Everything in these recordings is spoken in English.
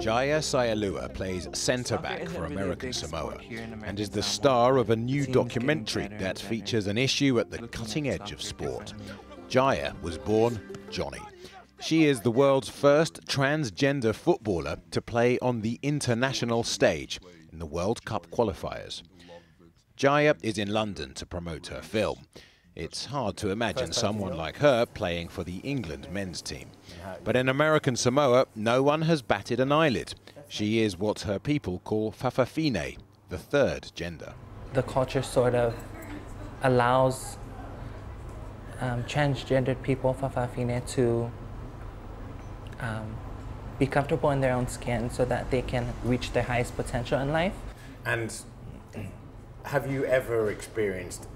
Jaiyeh Saelua plays centre-back for American Samoa and is the star of a new documentary that features an issue at the cutting edge of sport. Jaiyeh was born Johnny. She is the world's first transgender footballer to play on the international stage in the World Cup qualifiers. Jaiyeh is in London to promote her film. It's hard to imagine someone like her playing for the England men's team. But in American Samoa, no one has batted an eyelid. She is what her people call Fa'afafine, the third gender. The culture sort of allows transgendered people, Fa'afafine, to be comfortable in their own skin so that they can reach their highest potential in life. And have you ever experienced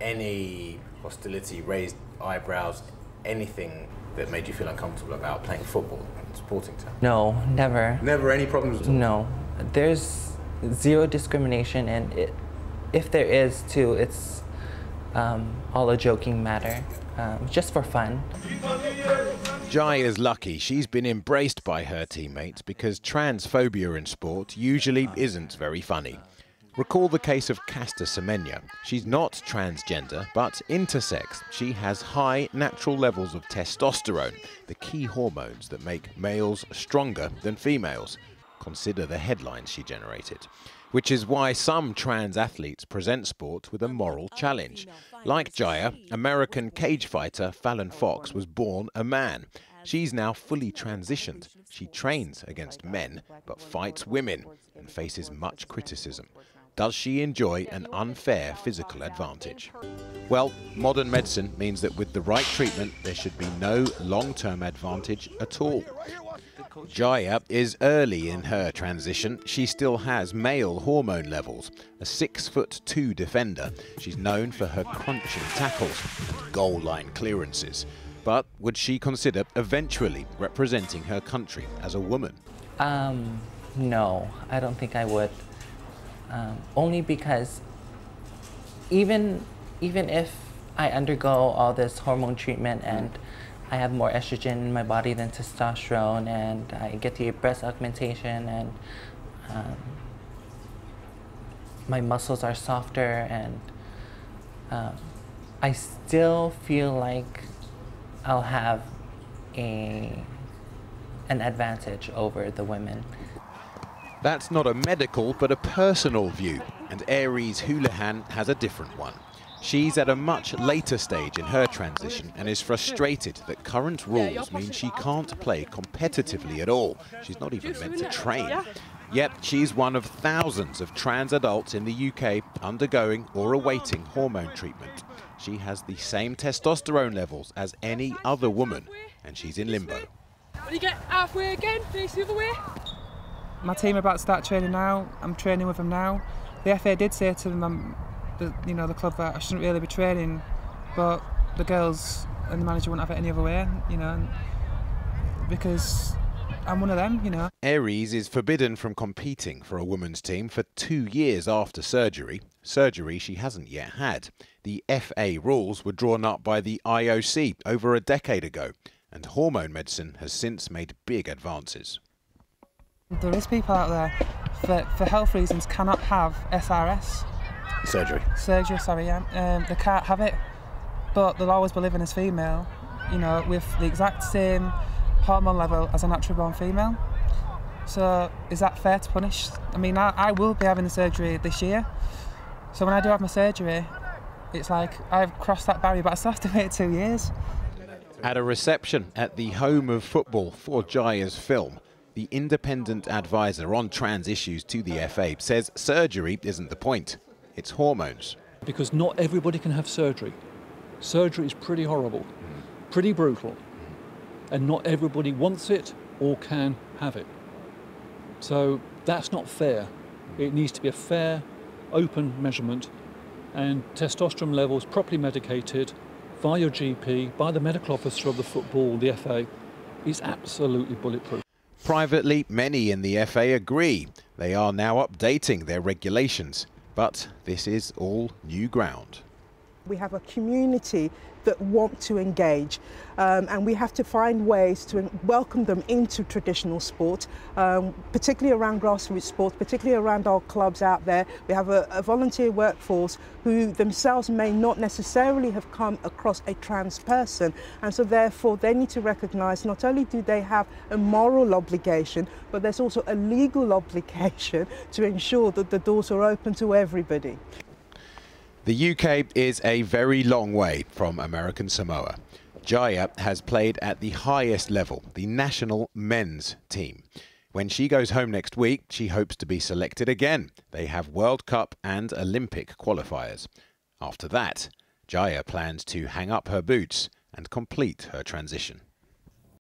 any hostility, raised eyebrows, anything that made you feel uncomfortable about playing football and supporting town? No, never. Never any problems at all? No. There's zero discrimination, and if there is too, it's all a joking matter, just for fun. Jai is lucky she's been embraced by her teammates because transphobia in sport usually isn't very funny. Recall the case of Caster Semenya. She's not transgender, but intersex. She has high natural levels of testosterone, the key hormones that make males stronger than females. Consider the headlines she generated. Which is why some trans athletes present sport with a moral challenge. Like Jaiyeh, American cage fighter Fallon Fox was born a man. She's now fully transitioned. She trains against men, but fights women and faces much criticism. Does she enjoy an unfair physical advantage? Well, modern medicine means that with the right treatment, there should be no long-term advantage at all. Jaiyeh is early in her transition. She still has male hormone levels. A 6'2" defender, she's known for her crunching tackles and goal line clearances. But would she consider eventually representing her country as a woman? No, I don't think I would. Only because even if I undergo all this hormone treatment and I have more estrogen in my body than testosterone and I get the breast augmentation and my muscles are softer, and I still feel like I'll have an advantage over the women. That's not a medical, but a personal view, and Ayrez Houlihan has a different one. She's at a much later stage in her transition and is frustrated that current rules mean she can't play competitively at all. She's not even meant to train. Yet she's one of thousands of trans adults in the UK undergoing or awaiting hormone treatment. She has the same testosterone levels as any other woman, and she's in limbo. When you get halfway again, face the other way. My team are about to start training now. I'm training with them now. The FA did say to them, the club, that I shouldn't really be training, but the girls and the manager wouldn't have it any other way, because I'm one of them, Ayrez is forbidden from competing for a women's team for 2 years after surgery she hasn't yet had. The FA rules were drawn up by the IOC over a decade ago, and hormone medicine has since made big advances. There is people out there that, for health reasons, cannot have SRS. Surgery. Surgery, sorry, yeah. They can't have it, but they'll always be living as female, with the exact same hormone level as a natural-born female. So is that fair to punish? I mean, I will be having the surgery this year, so when I do have my surgery, it's like I've crossed that barrier, but I still have to wait 2 years. At a reception at the home of football for Jaiyeh's film, the independent advisor on trans issues to the FA says surgery isn't the point, it's hormones. Because not everybody can have surgery. Surgery is pretty horrible, pretty brutal, and not everybody wants it or can have it. So that's not fair. It needs to be a fair, open measurement, and testosterone levels properly medicated by your GP, by the medical officer of the football, the FA, is absolutely bulletproof. Privately, many in the FA agree. They are now updating their regulations, but this is all new ground. we have a community that want to engage, and we have to find ways to welcome them into traditional sport, particularly around grassroots sports, particularly around our clubs out there. We have a volunteer workforce who themselves may not necessarily have come across a trans person, and so therefore they need to recognise not only do they have a moral obligation, but there's also a legal obligation to ensure that the doors are open to everybody. The UK is a very long way from American Samoa. Jaiyeh has played at the highest level, the national men's team. When she goes home next week, she hopes to be selected again. They have World Cup and Olympic qualifiers. After that, Jaiyeh plans to hang up her boots and complete her transition.